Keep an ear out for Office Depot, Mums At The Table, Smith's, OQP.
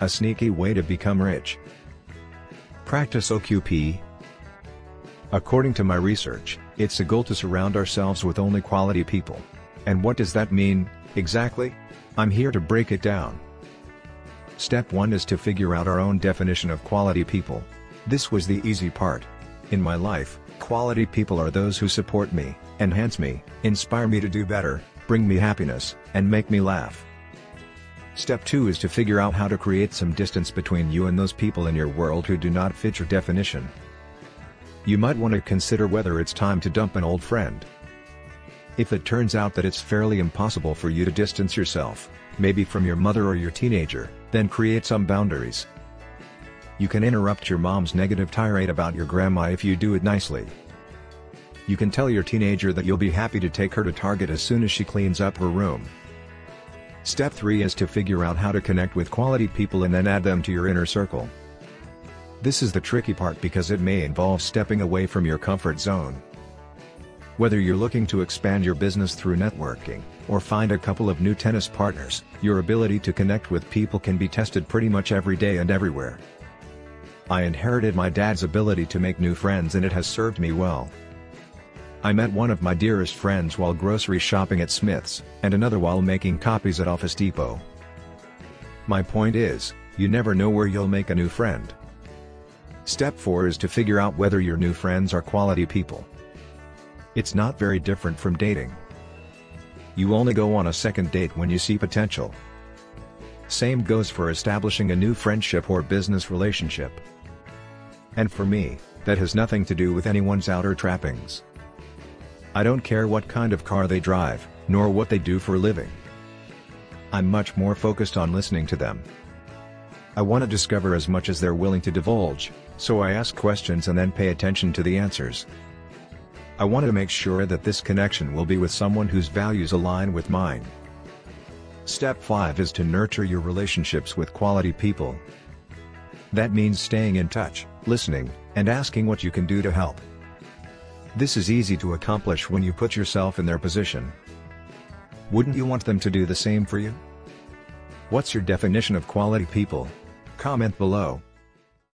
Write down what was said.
A sneaky way to become rich. Practice OQP. According to my research, it's a goal to surround ourselves with only quality people. And what does that mean, exactly? I'm here to break it down. Step 1 is to figure out our own definition of quality people. This was the easy part. In my life, quality people are those who support me, enhance me, inspire me to do better, bring me happiness, and make me laugh. Step 2 is to figure out how to create some distance between you and those people in your world who do not fit your definition. You might want to consider whether it's time to dump an old friend. If it turns out that it's fairly impossible for you to distance yourself, maybe from your mother or your teenager, then create some boundaries. You can interrupt your mom's negative tirade about your grandma if you do it nicely. You can tell your teenager that you'll be happy to take her to Target as soon as she cleans up her room. Step 3 is to figure out how to connect with quality people and then add them to your inner circle. This is the tricky part because it may involve stepping away from your comfort zone. Whether you're looking to expand your business through networking, or find a couple of new tennis partners, your ability to connect with people can be tested pretty much every day and everywhere. I inherited my dad's ability to make new friends and it has served me well. I met one of my dearest friends while grocery shopping at Smith's, and another while making copies at Office Depot. My point is, you never know where you'll make a new friend. Step 4 is to figure out whether your new friends are quality people. It's not very different from dating. You only go on a second date when you see potential. Same goes for establishing a new friendship or business relationship. And for me, that has nothing to do with anyone's outer trappings. I don't care what kind of car they drive, nor what they do for a living. I'm much more focused on listening to them. I want to discover as much as they're willing to divulge, so I ask questions and then pay attention to the answers. I want to make sure that this connection will be with someone whose values align with mine. Step 5 is to nurture your relationships with quality people. That means staying in touch, listening, and asking what you can do to help. This is easy to accomplish when you put yourself in their position. Wouldn't you want them to do the same for you? What's your definition of quality people? Comment below.